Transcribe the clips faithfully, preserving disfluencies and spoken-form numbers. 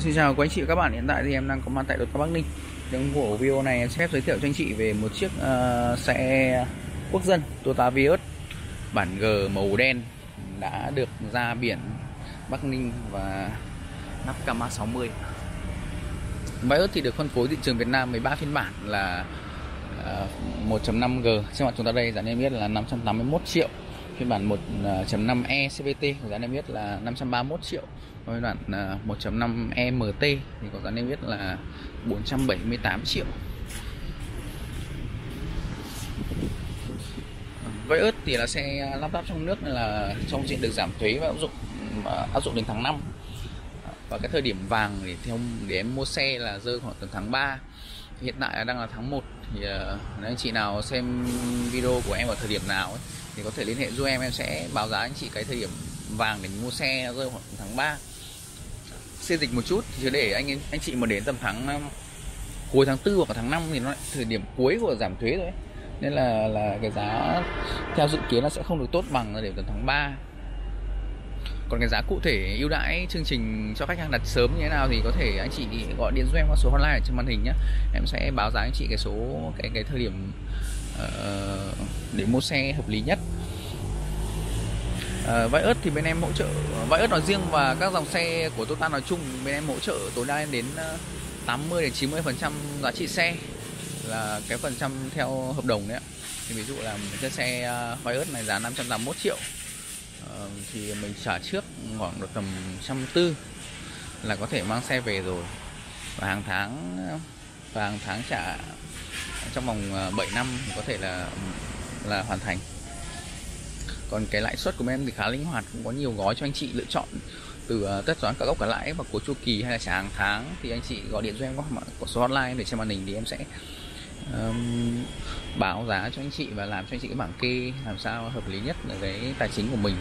Xin chào quý anh chị và các bạn, hiện tại thì em đang có mặt tại Toyota Bắc Ninh. Trong của video này em sẽ giới thiệu cho anh chị về một chiếc uh, xe quốc dân Toyota Vios bản G màu đen đã được ra biển Bắc Ninh và nắp camera sáu mươi. Vios thì được phân phối thị trường Việt Nam mười ba phiên bản là uh, một chấm năm G. Trên mặt chúng ta đây giá niêm yết là năm trăm tám mươi mốt triệu. Phiên bản một chấm năm E xê vê tê giá niêm yết là năm trăm ba mươi mốt triệu. Phiên bản một chấm năm E em tê thì có giá niêm yết là bốn trăm bảy mươi tám triệu. Vios thì là xe lắp ráp trong nước nên là trong diện được giảm thuế và áp dụng áp dụng đến tháng năm. Và cái thời điểm vàng để theo để em mua xe là rơi khoảng tầm tháng ba. Hiện tại đang là tháng một thì anh chị nào xem video của em ở thời điểm nào ấy, thì có thể liên hệ giúp em, em sẽ báo giá anh chị cái thời điểm vàng để mua xe rơi khoảng tháng ba. Xê dịch một chút chứ để anh anh chị mà đến tầm tháng cuối tháng tư hoặc tháng năm thì nó lại thời điểm cuối của giảm thuế rồi ấy. Nên là là cái giá theo dự kiến nó sẽ không được tốt bằng để tầm tháng ba. Còn cái giá cụ thể ưu đãi chương trình cho khách hàng đặt sớm như thế nào thì có thể anh chị gọi điện giúp em qua số hotline ở trên màn hình nhé. Em sẽ báo giá anh chị cái số cái cái thời điểm uh, để mua xe hợp lý nhất. Uh, Vios thì bên em hỗ trợ Vios nói riêng và các dòng xe của Toyota nói chung, bên em hỗ trợ tối đa đến tám mươi đến chín mươi phần trăm giá trị xe, là cái phần trăm theo hợp đồng đấy ạ. Thì ví dụ là cái xe Vios này giá năm trăm tám mươi mốt triệu thì mình trả trước khoảng được tầm một trăm bốn mươi là có thể mang xe về rồi, và hàng tháng và hàng tháng trả trong vòng bảy năm thì có thể là là hoàn thành. Còn cái lãi suất của em thì khá linh hoạt, cũng có nhiều gói cho anh chị lựa chọn từ tất toán cả gốc cả lãi và cuối chu kỳ hay là trả hàng tháng. Thì anh chị gọi điện cho em có số hotline để xem màn hình thì em sẽ Um, báo giá cho anh chị và làm cho anh chị cái bảng kê làm sao hợp lý nhất là cái tài chính của mình.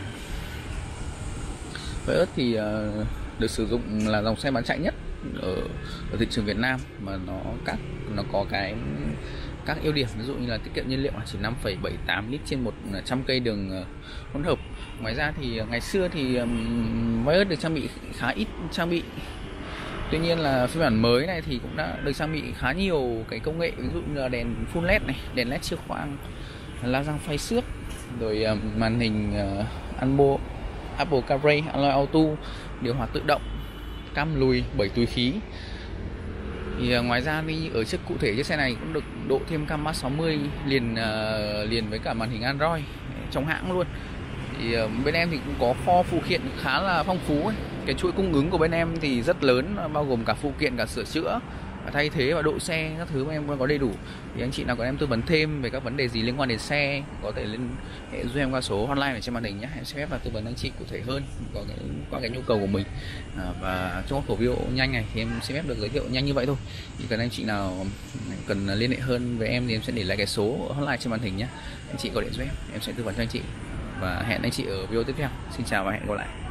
Vios thì uh, được sử dụng là dòng xe bán chạy nhất ở, ở thị trường Việt Nam, mà nó các nó có cái các ưu điểm, ví dụ như là tiết kiệm nhiên liệu là chỉ năm phẩy bảy tám lít trên một trăm cây đường hỗn hợp. Ngoài ra thì ngày xưa thì um, Vios được trang bị khá ít trang bị. Tuy nhiên là phiên bản mới này thì cũng đã được trang bị khá nhiều cái công nghệ, ví dụ như là đèn full led này, đèn led siêu khoang, la răng phay xước, rồi màn hình uh, Apple CarPlay, Android Auto, điều hòa tự động, cam lùi, bảy túi khí. Thì uh, ngoài ra thì ở chiếc cụ thể chiếc xe này cũng được độ thêm camera sáu mươi liền uh, liền với cả màn hình Android trong hãng luôn. Thì uh, bên em thì cũng có kho phụ kiện khá là phong phú ấy. Cái chuỗi cung ứng của bên em thì rất lớn, bao gồm cả phụ kiện, cả sửa chữa, thay thế và độ xe, các thứ em có đầy đủ. Thì anh chị nào có em tư vấn thêm về các vấn đề gì liên quan đến xe có thể liên hệ giúp em qua số hotline ở trên màn hình nhé. Em sẽ phép và tư vấn anh chị cụ thể hơn có cái, qua cái nhu cầu của mình. À, và trong khẩu video nhanh này thì em sẽ phép được giới thiệu nhanh như vậy thôi. Thì cần anh chị nào cần liên hệ hơn với em thì em sẽ để lại cái số hotline trên màn hình nhé. Anh chị gọi điện giúp em, em sẽ tư vấn cho anh chị. Và hẹn anh chị ở video tiếp theo. Xin chào và hẹn gặp lại.